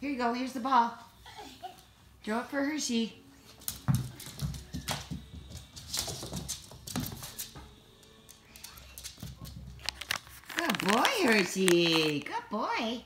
Here you go. Here's the ball. Throw it for Hershey. Good boy, Hershey. Good boy.